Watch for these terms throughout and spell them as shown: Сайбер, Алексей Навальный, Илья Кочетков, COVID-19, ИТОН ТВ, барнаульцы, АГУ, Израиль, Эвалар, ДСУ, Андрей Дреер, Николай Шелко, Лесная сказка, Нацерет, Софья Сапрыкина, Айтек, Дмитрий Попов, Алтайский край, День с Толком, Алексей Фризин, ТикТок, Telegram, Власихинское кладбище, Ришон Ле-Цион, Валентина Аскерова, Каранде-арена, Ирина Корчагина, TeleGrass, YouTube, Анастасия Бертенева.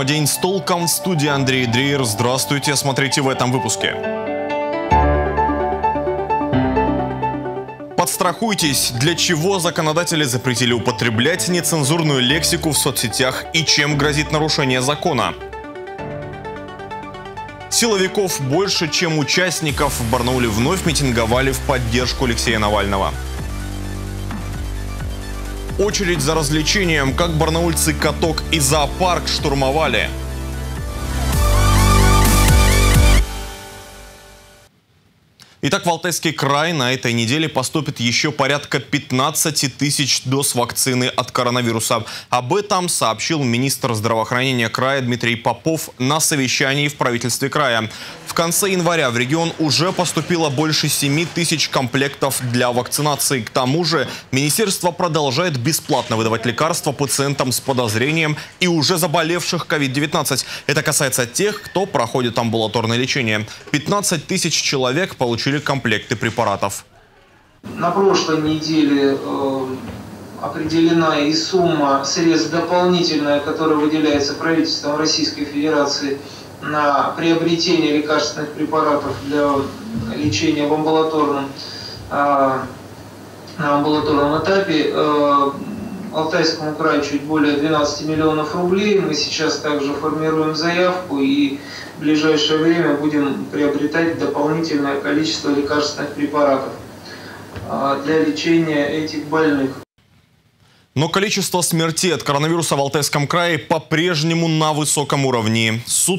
программу «День с толком», в студии Андрей Дреер. Здравствуйте, смотрите в этом выпуске. Подстрахуйтесь, для чего законодатели запретили употреблять нецензурную лексику в соцсетях и чем грозит нарушение закона. Силовиков больше, чем участников, в Барнауле вновь митинговали в поддержку Алексея Навального. Очередь за развлечением, как барнаульцы каток и зоопарк штурмовали. Итак, в Алтайский край на этой неделе поступит еще порядка 15 тысяч доз вакцины от коронавируса. Об этом сообщил министр здравоохранения края Дмитрий Попов на совещании в правительстве края. В конце января в регион уже поступило больше 7 тысяч комплектов для вакцинации. К тому же министерство продолжает бесплатно выдавать лекарства пациентам с подозрением и уже заболевших COVID-19. Это касается тех, кто проходит амбулаторное лечение. 15 тысяч человек получили комплекты препаратов. На прошлой неделе определена и сумма средств дополнительная, которая выделяется правительством Российской Федерации на приобретение лекарственных препаратов для лечения в амбулаторном этапе. Алтайскому краю чуть более 12 миллионов рублей. Мы сейчас также формируем заявку и в ближайшее время будем приобретать дополнительное количество лекарственных препаратов для лечения этих больных. Но количество смертей от коронавируса в Алтайском крае по-прежнему на высоком уровне. За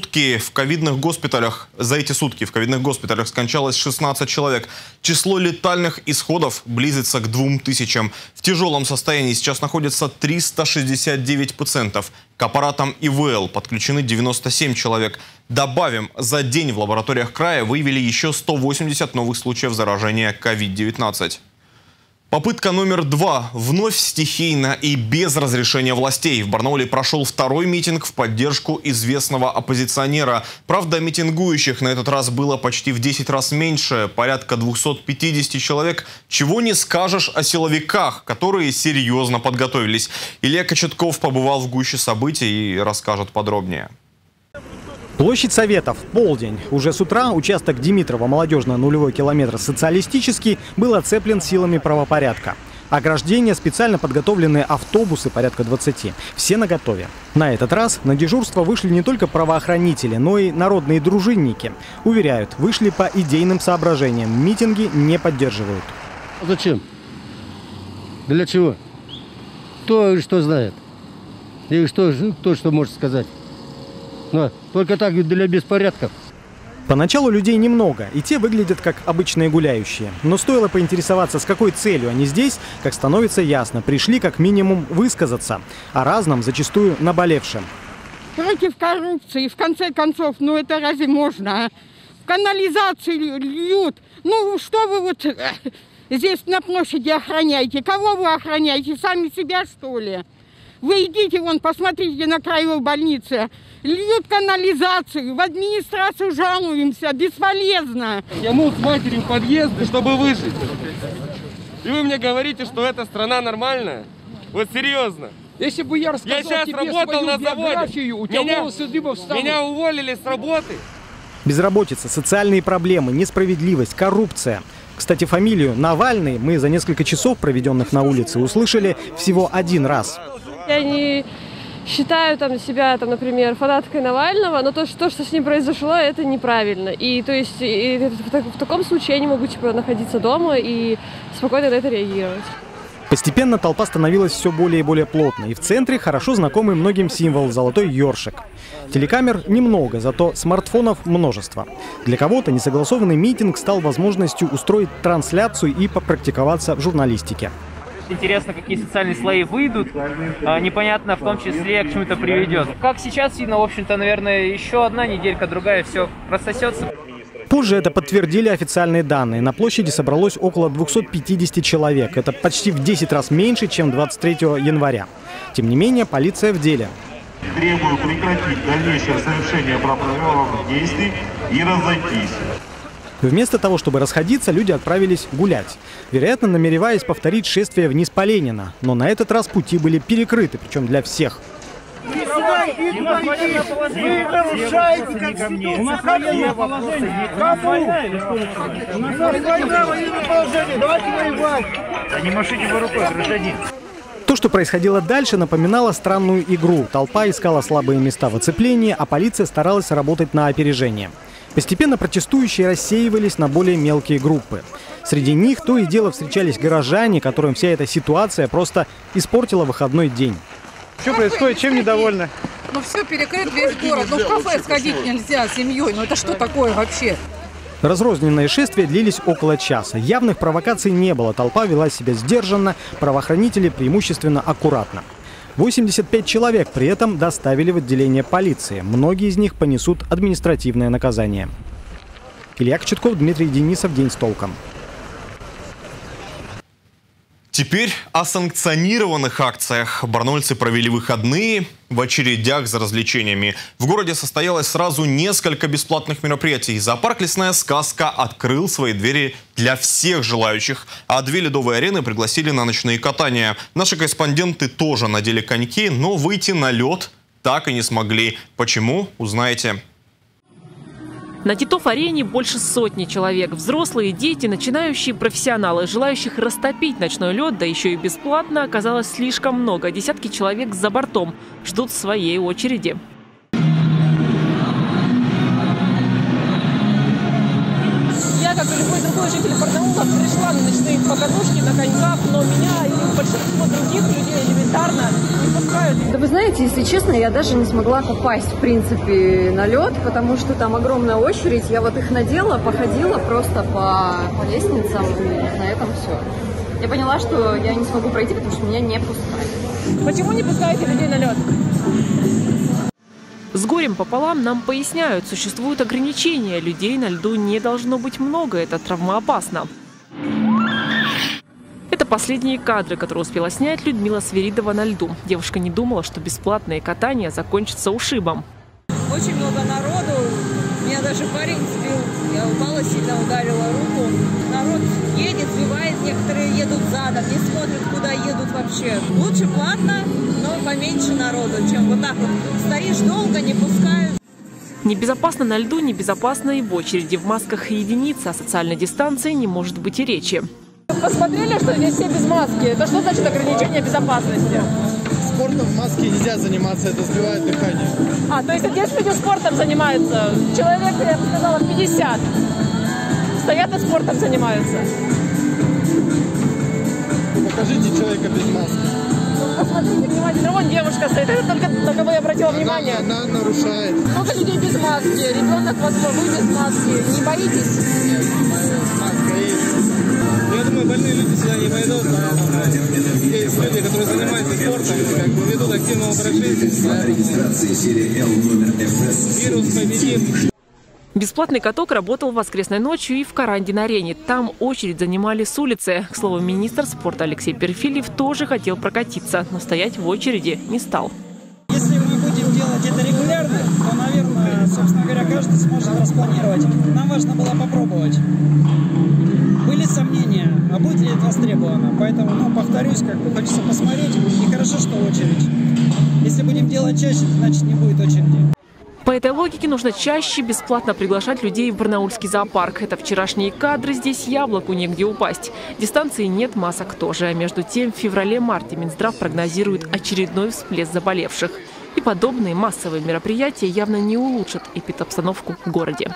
эти сутки в ковидных госпиталях скончалось 16 человек. Число летальных исходов близится к 2000. В тяжелом состоянии сейчас находится 369 пациентов. К аппаратам ИВЛ подключены 97 человек. Добавим, за день в лабораториях края выявили еще 180 новых случаев заражения COVID-19. Попытка номер 2. Вновь стихийно и без разрешения властей. В Барнауле прошел второй митинг в поддержку известного оппозиционера. Правда, митингующих на этот раз было почти в 10 раз меньше, порядка 250 человек. Чего не скажешь о силовиках, которые серьезно подготовились. Илья Кочетков побывал в гуще событий и расскажет подробнее. Площадь Советов. Полдень. Уже с утра участок Димитрова, молодежный нулевой километр социалистический, был оцеплен силами правопорядка. Ограждение, специально подготовленные автобусы, порядка 20. Все наготове. На этот раз на дежурство вышли не только правоохранители, но и народные дружинники. Уверяют, вышли по идейным соображениям. Митинги не поддерживают. Зачем? Для чего? Кто что знает? И кто что может сказать? Но только так, для беспорядков. Поначалу людей немного, и те выглядят как обычные гуляющие. Но стоило поинтересоваться, с какой целью они здесь, как становится ясно, пришли как минимум высказаться о разном, зачастую наболевшем. Против коррупции, в конце концов, ну это разве можно? А? В канализацию льют. Ну что вы вот здесь на площади охраняете? Кого вы охраняете? Сами себя, что ли? Вы идите вон, посмотрите на краевой больнице. Льют канализацию, в администрацию жалуемся, бесполезно. Я мол с матерью в подъезде, чтобы выжить. И вы мне говорите, что эта страна нормальная? Вот серьезно. Если бы я рассказал, я сейчас работал на заводе, меня уволили с работы. Безработица, социальные проблемы, несправедливость, коррупция. Кстати, фамилию Навальный мы за несколько часов, проведенных на улице, услышали всего один раз. Я не считаю себя, например, фанаткой Навального, но то, что с ним произошло, это неправильно. И то есть в таком случае я не могу находиться дома и спокойно на это реагировать. Постепенно толпа становилась все более и более плотной. И в центре хорошо знакомый многим символ – золотой ёршик. Телекамер немного, зато смартфонов множество. Для кого-то несогласованный митинг стал возможностью устроить трансляцию и попрактиковаться в журналистике. Интересно, какие социальные слои выйдут, непонятно, в том числе, к чему-то приведет. Как сейчас видно, в общем-то, наверное, еще одна неделька, другая, все рассосется. Позже это подтвердили официальные данные. На площади собралось около 250 человек. Это почти в 10 раз меньше, чем 23 января. Тем не менее, полиция в деле. Требую прекратить дальнейшее совершение противоправных действий и разойтись. Вместо того, чтобы расходиться, люди отправились гулять. Вероятно, намереваясь повторить шествие вниз по Ленина. Но на этот раз пути были перекрыты, причем для всех. Вы нарушаете Конституцию. У нас война, военное положение. Давайте воевать. Да не машите вы рукой, гражданин. То, что происходило дальше, напоминало странную игру. Толпа искала слабые места в оцеплении, а полиция старалась работать на опережение. Постепенно протестующие рассеивались на более мелкие группы. Среди них то и дело встречались горожане, которым вся эта ситуация просто испортила выходной день. Что происходит? Чем недовольны? Ну все, перекрыт весь город. Ну в кафе сходить нельзя с семьей. Ну это что такое вообще? Разрозненные шествия длились около часа. Явных провокаций не было, толпа вела себя сдержанно, правоохранители преимущественно аккуратно. 85 человек при этом доставили в отделение полиции. Многие из них понесут административное наказание. Илья Кочетков, Дмитрий Денисов. День с толком. Теперь о санкционированных акциях. Барнаульцы провели выходные в очередях за развлечениями. В городе состоялось сразу несколько бесплатных мероприятий. Зоопарк «Лесная сказка» открыл свои двери для всех желающих, а две ледовые арены пригласили на ночные катания. Наши корреспонденты тоже надели коньки, но выйти на лед так и не смогли. Почему? Узнаете. На Титов арене больше сотни человек. Взрослые, дети, начинающие, профессионалы. Желающих растопить ночной лед, да еще и бесплатно, оказалось слишком много. Десятки человек за бортом ждут своей очереди. Я, как и любой другой житель Барнаула, пришла на ночные покатушки на коньках, но меня и большинство других людей элементарно не пускают. Да вы знаете, если честно, я даже не смогла попасть, в принципе, на лед, потому что там огромная очередь. Я вот их надела, походила просто по лестницам, и на этом все. Я поняла, что я не смогу пройти, потому что меня не пускают. Почему не пускаете людей на лед? С горем пополам нам поясняют, существуют ограничения. Людей на льду не должно быть много, это травмоопасно. Это последние кадры, которые успела снять Людмила Свиридова на льду. Девушка не думала, что бесплатное катание закончится ушибом. Очень много народу. Меня даже парень сбил. Я упала, сильно ударила руку. Народ едет, сбивает, некоторые едут задом, не смотрят, куда едут вообще. Лучше платно, но поменьше народу, чем вот так вот. Стоишь долго, не пускают. Небезопасно на льду, небезопасно и в очереди. В масках единицы, о социальной дистанции не может быть и речи. Посмотрели, что здесь все без маски. Это что значит ограничение безопасности? Спортом в маске нельзя заниматься, это сбивает дыхание. А, то есть здесь люди спортом занимаются? Человек, я бы сказала, 50. Стоят и спортом занимаются. Покажите человека без маски. Посмотрите внимательно, вон девушка стоит, это только на кого я обратила внимание. Она нарушает. Много людей без маски, ребенок, возможно, вы без маски. Не боитесь? Нет, не боюсь, маска есть. Я думаю, больные люди сюда не пойдут. Есть люди, которые занимаются спортом, как бы ведут активный образ жизни. Вирус победим. Бесплатный каток работал воскресной ночью и в Каранде-арене. Там очередь занимали с улицы. К слову, министр спорта Алексей Перфилиев тоже хотел прокатиться, но стоять в очереди не стал. Если мы будем делать это регулярно, то, наверное, собственно говоря, каждый сможет распланировать. Нам важно было попробовать. Были сомнения, а будет ли это востребовано. Поэтому, ну, повторюсь, как бы хочется посмотреть. И хорошо, что очередь. Если будем делать чаще, значит, не будет очереди. По этой логике нужно чаще бесплатно приглашать людей в барнаульский зоопарк. Это вчерашние кадры, здесь яблоку негде упасть. Дистанции нет, масок тоже. А между тем, в феврале-марте Минздрав прогнозирует очередной всплеск заболевших. И подобные массовые мероприятия явно не улучшат эпидобстановку в городе.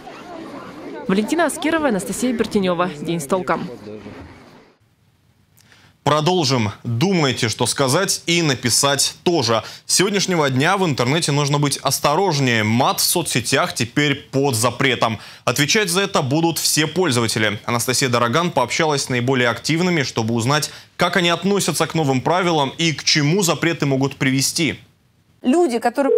Валентина Аскерова, Анастасия Бертенева. День с толком. Продолжим. Думайте, что сказать и написать тоже. С сегодняшнего дня в интернете нужно быть осторожнее. Мат в соцсетях теперь под запретом. Отвечать за это будут все пользователи. Анастасия Дороган пообщалась с наиболее активными, чтобы узнать, как они относятся к новым правилам и к чему запреты могут привести. Люди, которые...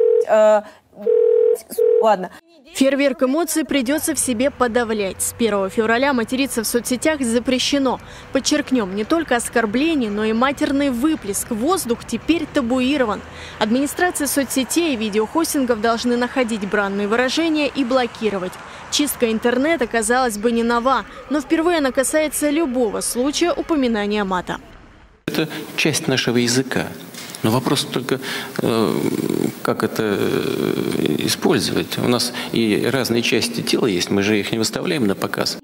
Ладно. Фейерверк эмоций придется в себе подавлять. С 1 февраля материться в соцсетях запрещено. Подчеркнем, не только оскорбление, но и матерный выплеск. Воздух теперь табуирован. Администрации соцсетей и видеохостингов должны находить бранные выражения и блокировать. Чистка интернета, казалось бы, не нова, но впервые она касается любого случая упоминания мата. Это часть нашего языка. Но вопрос только, как это использовать. У нас и разные части тела есть, мы же их не выставляем на показ.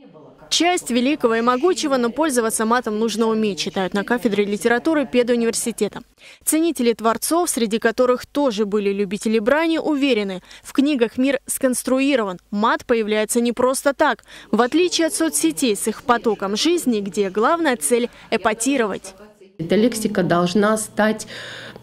Часть великого и могучего, но пользоваться матом нужно уметь, читают на кафедре литературы педуниверситета. Ценители творцов, среди которых тоже были любители брани, уверены, в книгах мир сконструирован. Мат появляется не просто так. В отличие от соцсетей с их потоком жизни, где главная цель – эпатировать. Эта лексика должна стать,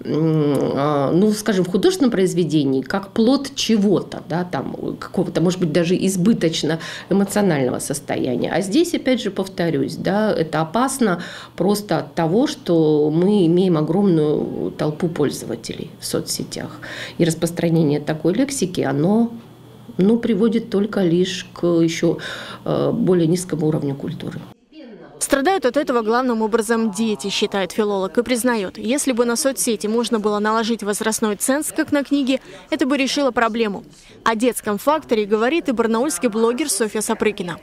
ну, скажем, в художественном произведении, как плод чего-то, да, там, какого-то, может быть, даже избыточно эмоционального состояния. А здесь, опять же, повторюсь, да, это опасно просто от того, что мы имеем огромную толпу пользователей в соцсетях. И распространение такой лексики, оно, ну, приводит только лишь к еще более низкому уровню культуры. Страдают от этого главным образом дети, считает филолог и признает, если бы на соцсети можно было наложить возрастной ценз, как на книги, это бы решило проблему. О детском факторе говорит и барнаульский блогер Софья Сапрыкина.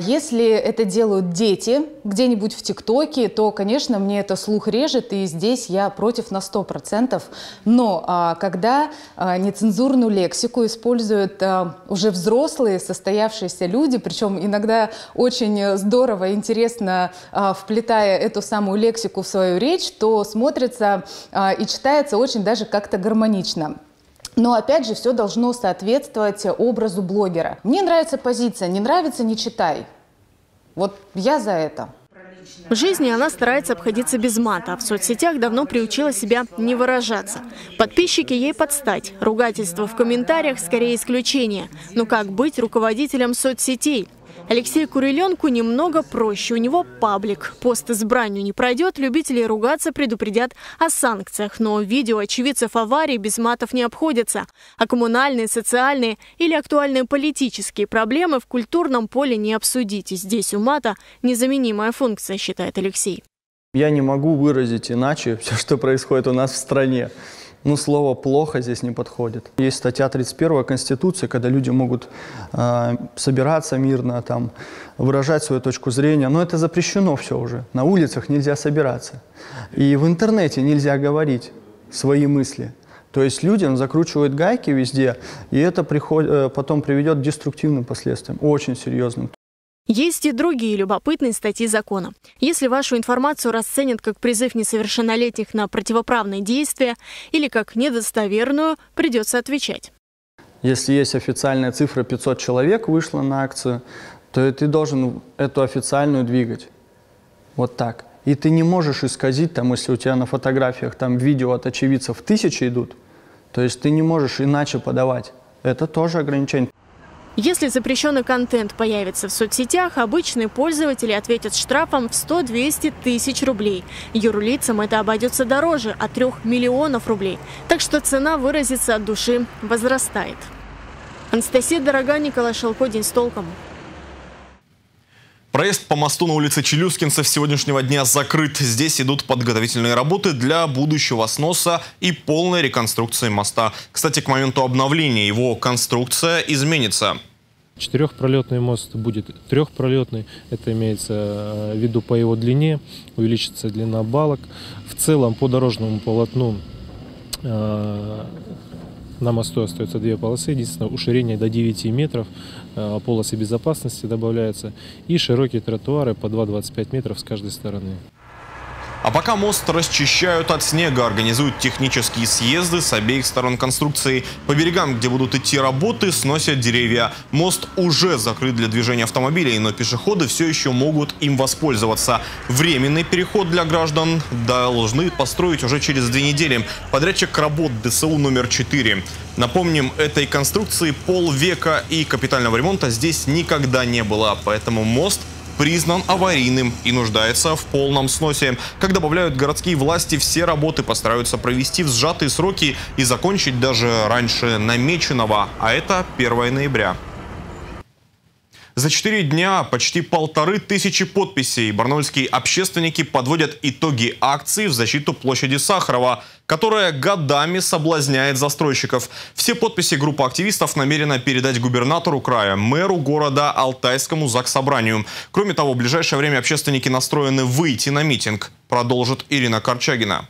Если это делают дети где-нибудь в ТикТоке, то, конечно, мне это слух режет, и здесь я против на 100%. Но когда нецензурную лексику используют уже взрослые, состоявшиеся люди, причем иногда очень здорово и интересно вплетая эту самую лексику в свою речь, то смотрится и читается очень даже как-то гармонично. Но опять же, все должно соответствовать образу блогера. Мне нравится позиция, не нравится – не читай. Вот я за это. В жизни она старается обходиться без мата, а в соцсетях давно приучила себя не выражаться. Подписчики ей подстать. Ругательство в комментариях скорее исключение. Но как быть руководителем соцсетей? Алексею Куриленку немного проще. У него паблик. Пост с бранью не пройдет, любители ругаться предупредят о санкциях. Но видео очевидцев аварии без матов не обходятся. А коммунальные, социальные или актуальные политические проблемы в культурном поле не обсудите. Здесь у мата незаменимая функция, считает Алексей. Я не могу выразить иначе все, что происходит у нас в стране. Ну, слово «плохо» здесь не подходит. Есть статья 31 Конституции, когда люди могут собираться мирно, там, выражать свою точку зрения. Но это запрещено все уже. На улицах нельзя собираться. И в интернете нельзя говорить свои мысли. То есть людям закручивают гайки везде, и это потом приведет к деструктивным последствиям, очень серьезным. Есть и другие любопытные статьи закона. Если вашу информацию расценят как призыв несовершеннолетних на противоправные действия или как недостоверную, придется отвечать. Если есть официальная цифра 500 человек вышло на акцию, то ты должен эту официальную двигать. Вот так. И ты не можешь исказить, там, если у тебя на фотографиях там видео от очевидцев 1000 идут, то есть ты не можешь иначе подавать. Это тоже ограничение. Если запрещенный контент появится в соцсетях, обычные пользователи ответят штрафом в 100-200 тысяч рублей. Юрлицам это обойдется дороже – от 3 миллионов рублей. Так что цена выразиться от души возрастает. Анастасия Дороган, Николай Шелко. День с толком. Проезд по мосту на улице Челюскинцев с сегодняшнего дня закрыт. Здесь идут подготовительные работы для будущего сноса и полной реконструкции моста. Кстати, к моменту обновления его конструкция изменится. Четырехпролетный мост будет трехпролетный. Это имеется в виду по его длине. Увеличится длина балок. В целом по дорожному полотну на мосту остаются две полосы, единственное уширение до 9 метров, полосы безопасности добавляются и широкие тротуары по 2,25 метров с каждой стороны. А пока мост расчищают от снега, организуют технические съезды с обеих сторон конструкции. По берегам, где будут идти работы, сносят деревья. Мост уже закрыт для движения автомобилей, но пешеходы все еще могут им воспользоваться. Временный переход для граждан должны построить уже через 2 недели. Подрядчик работ ДСУ номер 4. Напомним, этой конструкции полвека и капитального ремонта здесь никогда не было, поэтому мост признан аварийным и нуждается в полном сносе. Как добавляют городские власти, все работы постараются провести в сжатые сроки и закончить даже раньше намеченного, а это 1 ноября. За 4 дня почти 1500 подписей барнаульские общественники подводят итоги акции в защиту площади Сахарова, которая годами соблазняет застройщиков. Все подписи группа активистов намерена передать губернатору края, мэру города, Алтайскому заксобранию. Кроме того, в ближайшее время общественники настроены выйти на митинг, продолжит Ирина Корчагина.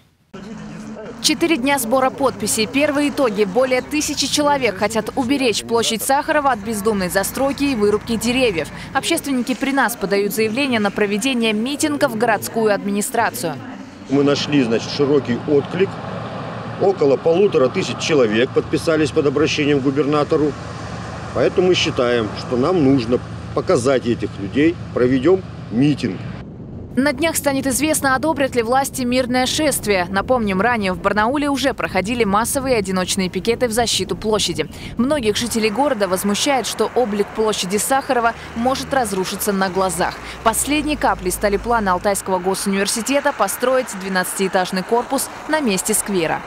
4 дня сбора подписей. Первые итоги. Более 1000 человек хотят уберечь площадь Сахарова от бездумной застройки и вырубки деревьев. Общественники при нас подают заявление на проведение митингов в городскую администрацию. Мы нашли, значит, широкий отклик. Около 1500 человек подписались под обращением к губернатору. Поэтому мы считаем, что нам нужно показать этих людей. Проведем митинг. На днях станет известно, одобрят ли власти мирное шествие. Напомним, ранее в Барнауле уже проходили массовые одиночные пикеты в защиту площади. Многих жителей города возмущает, что облик площади Сахарова может разрушиться на глазах. Последней каплей стали планы Алтайского госуниверситета построить 12-этажный корпус на месте сквера.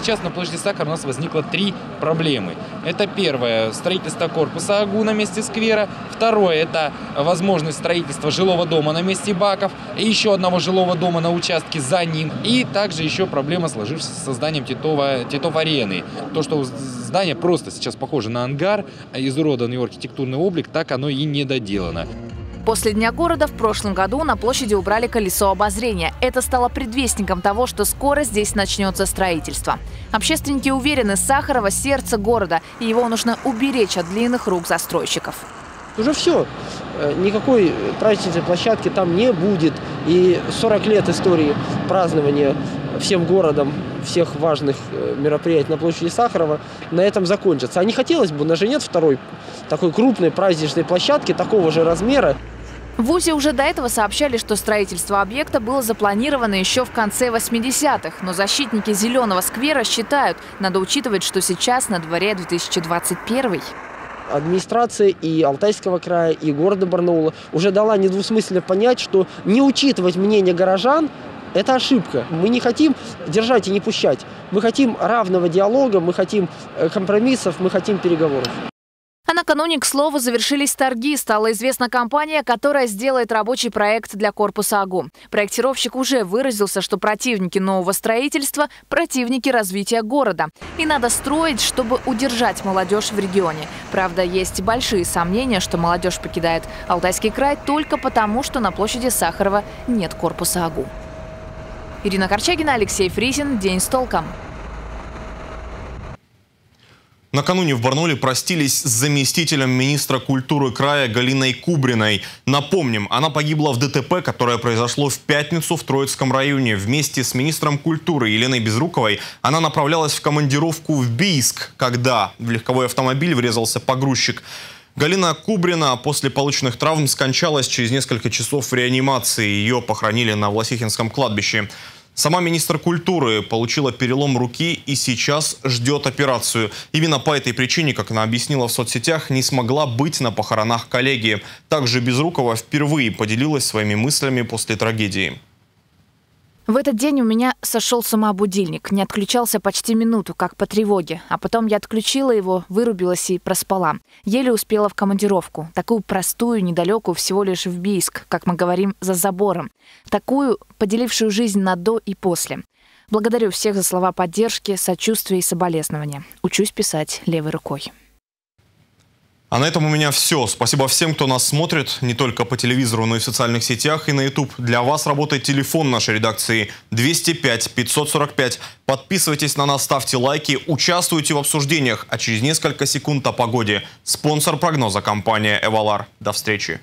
Сейчас на площади Сахарова у нас возникло 3 проблемы. Это первое – строительство корпуса АГУ на месте сквера. Второе – это возможность строительства жилого дома на месте баков. И еще одного жилого дома на участке за ним. И также еще проблема, сложившаяся с созданием Титов арены. То, что здание просто сейчас похоже на ангар, изуродован его архитектурный облик, так оно и не доделано. После Дня города в прошлом году на площади убрали колесо обозрения. Это стало предвестником того, что скоро здесь начнется строительство. Общественники уверены, Сахарова – сердце города, и его нужно уберечь от длинных рук застройщиков. Уже все. Никакой праздничной площадки там не будет. И 40 лет истории празднования всем городом всех важных мероприятий на площади Сахарова на этом закончатся. А не хотелось бы, у нас же нет второй такой крупной праздничной площадки такого же размера. В ВУЗе уже до этого сообщали, что строительство объекта было запланировано еще в конце 80-х. Но защитники «Зеленого сквера» считают, надо учитывать, что сейчас на дворе 2021. Администрация и Алтайского края, и города Барнаула уже дала недвусмысленно понять, что не учитывать мнение горожан – это ошибка. Мы не хотим держать и не пущать. Мы хотим равного диалога, мы хотим компромиссов, мы хотим переговоров. А накануне, к слову, завершились торги. Стала известна компания, которая сделает рабочий проект для корпуса АГУ. Проектировщик уже выразился, что противники нового строительства – противники развития города. И надо строить, чтобы удержать молодежь в регионе. Правда, есть большие сомнения, что молодежь покидает Алтайский край только потому, что на площади Сахарова нет корпуса АГУ. Ирина Корчагина, Алексей Фризин. День с толком. Накануне в Барнауле простились с заместителем министра культуры края Галиной Кубриной. Напомним, она погибла в ДТП, которое произошло в пятницу в Троицком районе. Вместе с министром культуры Еленой Безруковой она направлялась в командировку в Бийск, когда в легковой автомобиль врезался погрузчик. Галина Кубрина после полученных травм скончалась через несколько часов в реанимации. Ее похоронили на Власихинском кладбище. Сама министр культуры получила перелом руки и сейчас ждет операцию. Именно по этой причине, как она объяснила в соцсетях, не смогла быть на похоронах коллеги. Также Безрукова впервые поделилась своими мыслями после трагедии. В этот день у меня сошел с ума будильник. Не отключался почти минуту, как по тревоге. А потом я отключила его, вырубилась и проспала. Еле успела в командировку. Такую простую, недалекую, всего лишь в Бийск, как мы говорим, за забором. Такую, поделившую жизнь на «до» и «после». Благодарю всех за слова поддержки, сочувствия и соболезнования. Учусь писать левой рукой. А на этом у меня все. Спасибо всем, кто нас смотрит, не только по телевизору, но и в социальных сетях и на YouTube. Для вас работает телефон нашей редакции 205 545. Подписывайтесь на нас, ставьте лайки, участвуйте в обсуждениях. А через несколько секунд о погоде. Спонсор прогноза – компания «Эвалар». До встречи.